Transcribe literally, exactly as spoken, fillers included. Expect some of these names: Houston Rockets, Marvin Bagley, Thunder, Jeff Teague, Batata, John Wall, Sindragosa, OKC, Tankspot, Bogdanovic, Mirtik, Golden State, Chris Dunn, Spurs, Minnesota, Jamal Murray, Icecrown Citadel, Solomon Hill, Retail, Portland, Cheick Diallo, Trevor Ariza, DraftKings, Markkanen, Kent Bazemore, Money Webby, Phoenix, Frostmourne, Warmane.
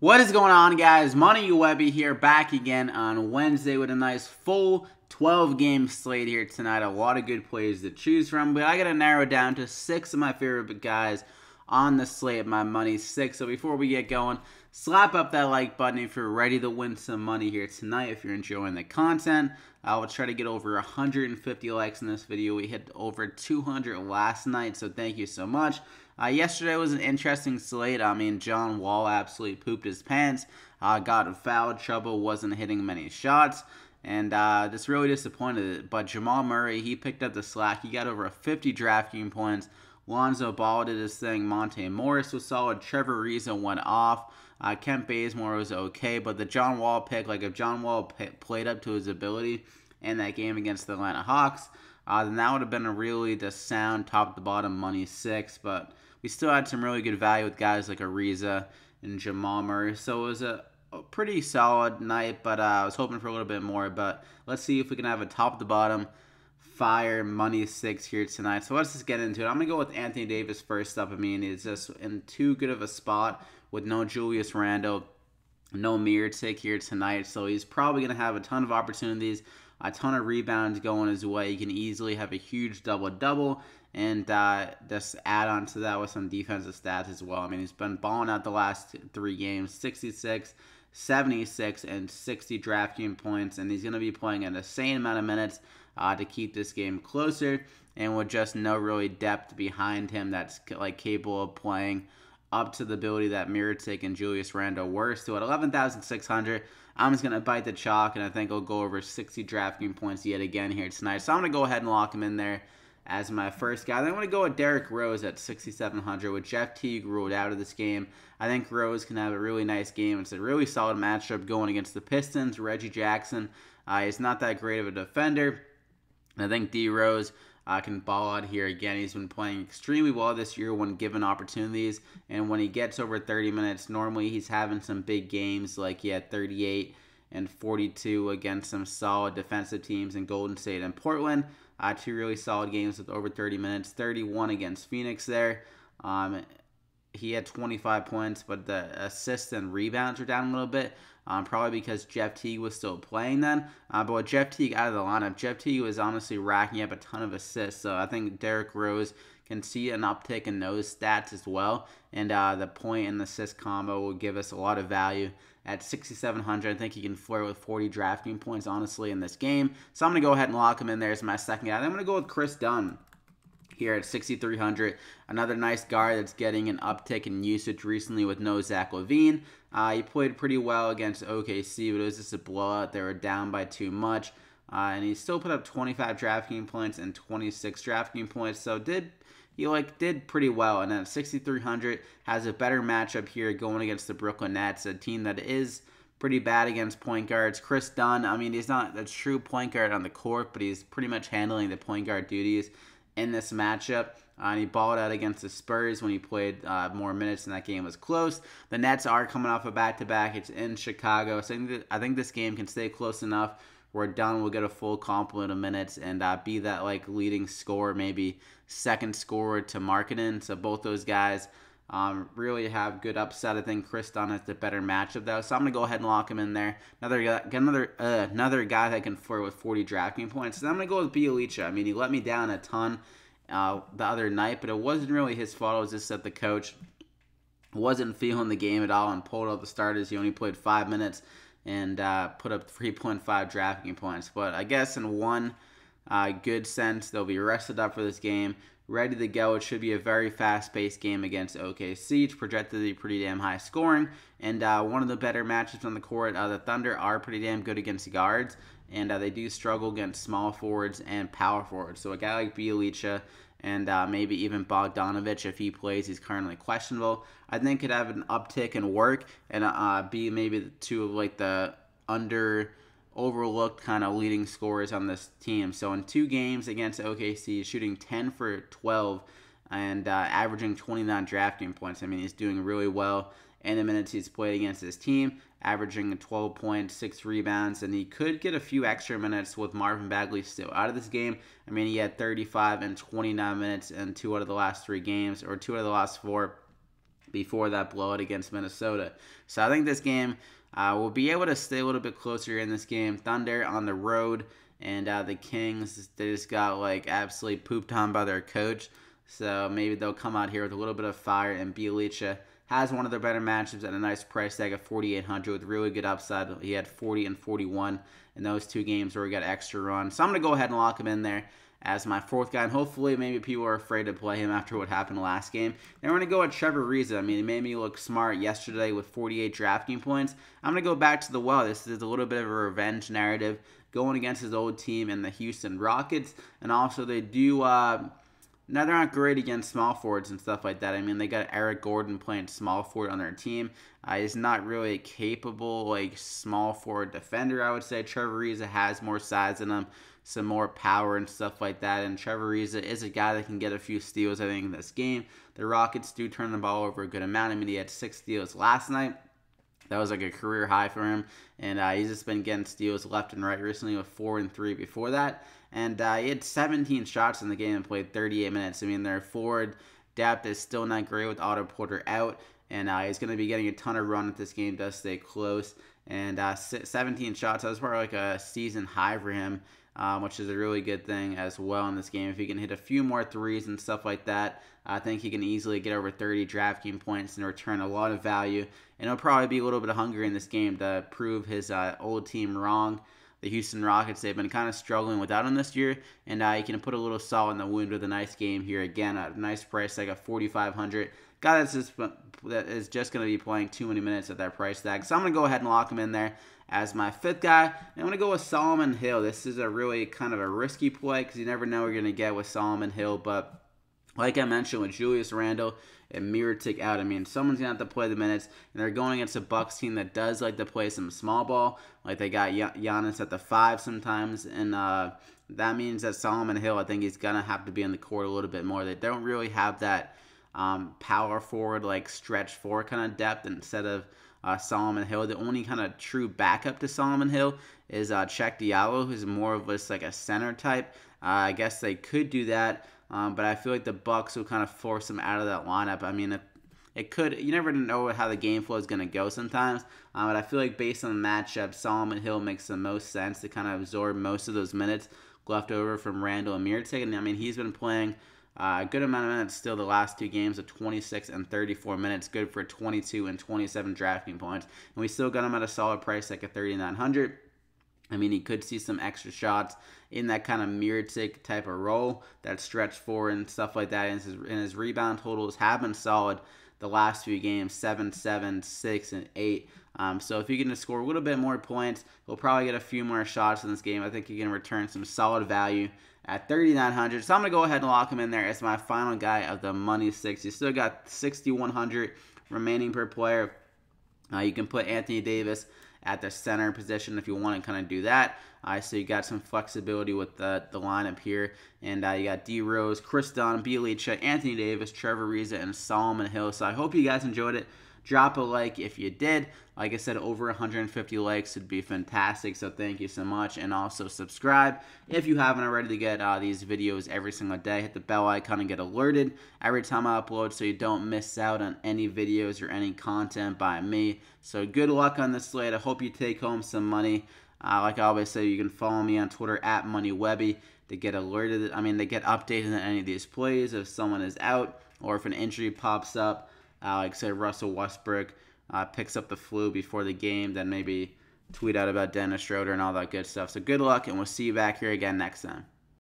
What is going on, guys? Money Webby here, back again on Wednesday with a nice full twelve game slate here tonight. A lot of good plays to choose from, but I got to narrow down to six of my favorite guys on the slate of my Money Six. So before we get going, slap up that like button if you're ready to win some money here tonight. If you're enjoying the content, I will try to get over one hundred fifty likes in this video. We hit over two hundred last night, so thank you so much. Uh, yesterday was an interesting slate. I mean, John Wall absolutely pooped his pants, uh, got in foul trouble, wasn't hitting many shots, and uh, just really disappointed. But Jamal Murray, he picked up the slack. He got over fifty DraftKings points. Lonzo Ball did his thing. Monte Morris was solid. Trevor Ariza went off. Uh, Kent Bazemore was okay. But the John Wall pick, like if John Wall p played up to his ability in that game against the Atlanta Hawks, uh, then that would have been a really just sound top-to-bottom Money Six. But we still had some really good value with guys like Ariza and Jamal Murray. So it was a, a pretty solid night, but uh, I was hoping for a little bit more. But let's see if we can have a top-to-bottom fire Money Six here tonight. So let's just get into it. I'm going to go with Anthony Davis first up. I mean, he's just in too good of a spot with no Julius Randle, no Mirtik here tonight. So he's probably going to have a ton of opportunities, a ton of rebounds going his way. He can easily have a huge double-double and uh, just add on to that with some defensive stats as well. I mean, he's been balling out the last three games, sixty-six, seventy-six, and sixty DraftKings points, and he's going to be playing an insane amount of minutes uh, to keep this game closer, and with just no really depth behind him that's like capable of playing up to the ability that Mirtik and Julius Randle were. So at eleven thousand six hundred, I'm just going to bite the chalk, and I think I'll go over sixty DraftKings points yet again here tonight. So I'm going to go ahead and lock him in there as my first guy. Then I'm going to go with Derrick Rose at sixty-seven hundred with Jeff Teague ruled out of this game. I think Rose can have a really nice game. It's a really solid matchup going against the Pistons. Reggie Jackson uh, is not that great of a defender. And I think D. Rose Uh, can ball out here again. He's been playing extremely well this year when given opportunities, and when he gets over thirty minutes, normally he's having some big games, like he had thirty-eight and forty-two against some solid defensive teams in Golden State and Portland. Uh, two really solid games with over thirty minutes, thirty-one against Phoenix there. Um, he had twenty-five points, but the assists and rebounds are down a little bit. Um, probably because Jeff Teague was still playing then. Uh, but with Jeff Teague out of the lineup, Jeff Teague was honestly racking up a ton of assists. So I think Derrick Rose can see an uptick in those stats as well. And uh, the point and assist combo will give us a lot of value. At sixty-seven hundred, I think he can flirt with forty DraftKings points, honestly, in this game. So I'm going to go ahead and lock him in there as my second guy. Then I'm going to go with Chris Dunn here at sixty-three hundred. Another nice guard that's getting an uptick in usage recently with no Zach LaVine. Uh, he played pretty well against O K C, but it was just a blowout. They were down by too much. Uh, and he still put up twenty-five DraftKings points and twenty-six DraftKings points. So did he like did pretty well. And then sixty-three hundred has a better matchup here going against the Brooklyn Nets, a team that is pretty bad against point guards. Chris Dunn, I mean, he's not a true point guard on the court, but he's pretty much handling the point guard duties in this matchup. Uh, and he balled out against the Spurs when he played uh, more minutes, and that game was close. The Nets are coming off a back-to-back. It's in Chicago. So I think, that, I think this game can stay close enough where Dunn will get a full complement of minutes and uh, be that like leading scorer, maybe second scorer to Markkanen. So both those guys um, really have good upside. I think Chris Dunn has the better matchup, though. So I'm going to go ahead and lock him in there. Another another uh, another guy that can flirt with forty DraftKings points. So I'm going to go with Bjelica. I mean, he let me down a ton Uh, the other night, but it wasn't really his fault. It was just that the coach wasn't feeling the game at all and pulled out the starters. He only played five minutes and uh, put up three point five DraftKings points. But I guess in one uh, good sense, they'll be rested up for this game, ready to go. It should be a very fast-paced game against O K C. It's projected to be pretty damn high scoring, and uh, one of the better matchups on the court. Uh, the Thunder are pretty damn good against guards, and uh, they do struggle against small forwards and power forwards. So a guy like Bjelica and uh, maybe even Bogdanovic, if he plays, he's currently questionable, I think could have an uptick in work and uh, be maybe two of like the under overlooked kind of leading scorers on this team. So in two games against O K C, shooting ten for twelve and uh, averaging twenty-nine DraftKings points. I mean, he's doing really well in the minutes he's played against his team, averaging twelve points, six rebounds, and he could get a few extra minutes with Marvin Bagley still out of this game. I mean, he had thirty-five and twenty-nine minutes in two out of the last three games, or two out of the last four, before that blowout against Minnesota. So I think this game, uh, we'll be able to stay a little bit closer in this game. Thunder on the road, and uh, the Kings, they just got like absolutely pooped on by their coach. So maybe they'll come out here with a little bit of fire, and Bjelica has one of their better matchups at a nice price tag of forty-eight hundred with really good upside. He had forty and forty-one in those two games where he got extra run. So I'm going to go ahead and lock him in there as my fourth guy, and hopefully maybe people are afraid to play him after what happened last game. Then we're going to go with Trevor Ariza. I mean, he made me look smart yesterday with forty-eight DraftKings points. I'm going to go back to the well. This is a little bit of a revenge narrative going against his old team and the Houston Rockets. And also they do... Uh, Now, they're not great against small forwards and stuff like that. I mean, they got Eric Gordon playing small forward on their team. Uh, he's not really a capable, like, small forward defender, I would say. Trevor Ariza has more size in him, some more power and stuff like that. And Trevor Ariza is a guy that can get a few steals, I think, in this game. The Rockets do turn the ball over a good amount. I mean, he had six steals last night. That was like a career high for him, and uh, he's just been getting steals left and right recently with four and three before that, and uh, he had seventeen shots in the game and played thirty-eight minutes. I mean, their forward depth is still not great with Otto Porter out, and uh, he's going to be getting a ton of run if this game does stay close, and uh, seventeen shots, that was probably like a season high for him, um, which is a really good thing as well in this game. If he can hit a few more threes and stuff like that, I think he can easily get over thirty DraftKings points and return a lot of value. And he'll probably be a little bit hungry in this game to prove his uh, old team wrong. The Houston Rockets, they've been kind of struggling without him this year. And uh, he can put a little salt in the wound with a nice game here again. A nice price tag of forty-five hundred. Guy that's just, that is just going to be playing too many minutes at that price tag. So I'm going to go ahead and lock him in there as my fifth guy. And I'm going to go with Solomon Hill. This is a really kind of a risky play because you never know what you're going to get with Solomon Hill, but... like I mentioned, with Julius Randle and Mirtik out, I mean, someone's going to have to play the minutes, and they're going against a Bucks team that does like to play some small ball. Like, they got Giannis at the five sometimes, and uh, that means that Solomon Hill, I think he's going to have to be on the court a little bit more. They don't really have that um, power forward, like, stretch forward kind of depth instead of uh, Solomon Hill. The only kind of true backup to Solomon Hill is uh, Cheick Diallo, who's more of just like a center type. Uh, I guess they could do that. Um, but I feel like the Bucks will kind of force him out of that lineup. I mean, it, it could, you never know how the game flow is going to go sometimes. Um, but I feel like based on the matchup, Solomon Hill makes the most sense to kind of absorb most of those minutes left over from Randle and Mirtik. And I mean, he's been playing uh, a good amount of minutes still the last two games of twenty-six and thirty-four minutes, good for twenty-two and twenty-seven DraftKings points. And we still got him at a solid price, like a thirty-nine hundred. I mean, he could see some extra shots in that kind of Mirtic type of role, that stretch forward and stuff like that. And his, and his rebound totals have been solid the last few games, seven, seven, six, and eight. Um, so if you can just score a little bit more points, he'll probably get a few more shots in this game. I think he can return some solid value at thirty-nine hundred. So I'm going to go ahead and lock him in there as my final guy of the Money Six. He's still got sixty-one hundred remaining per player. Uh, you can put Anthony Davis at the center position if you want to kind of do that. Uh, so you got some flexibility with the, the lineup here. And uh, you got D. Rose, Chris Dunn, Bjelica, Anthony Davis, Trevor Ariza, and Solomon Hill. So I hope you guys enjoyed it. Drop a like if you did. Like I said, over one hundred fifty likes would be fantastic. So thank you so much. And also subscribe if you haven't already to get uh, these videos every single day. Hit the bell icon and get alerted every time I upload so you don't miss out on any videos or any content by me. So good luck on this slate. I hope you take home some money. Uh, like I always say, you can follow me on Twitter at Money Webby to get alerted. I mean, to get updated on any of these plays if someone is out or if an injury pops up. Uh, like say Russell Westbrook uh, picks up the flu before the game, then maybe tweet out about Dennis Schroeder and all that good stuff. So good luck, and we'll see you back here again next time.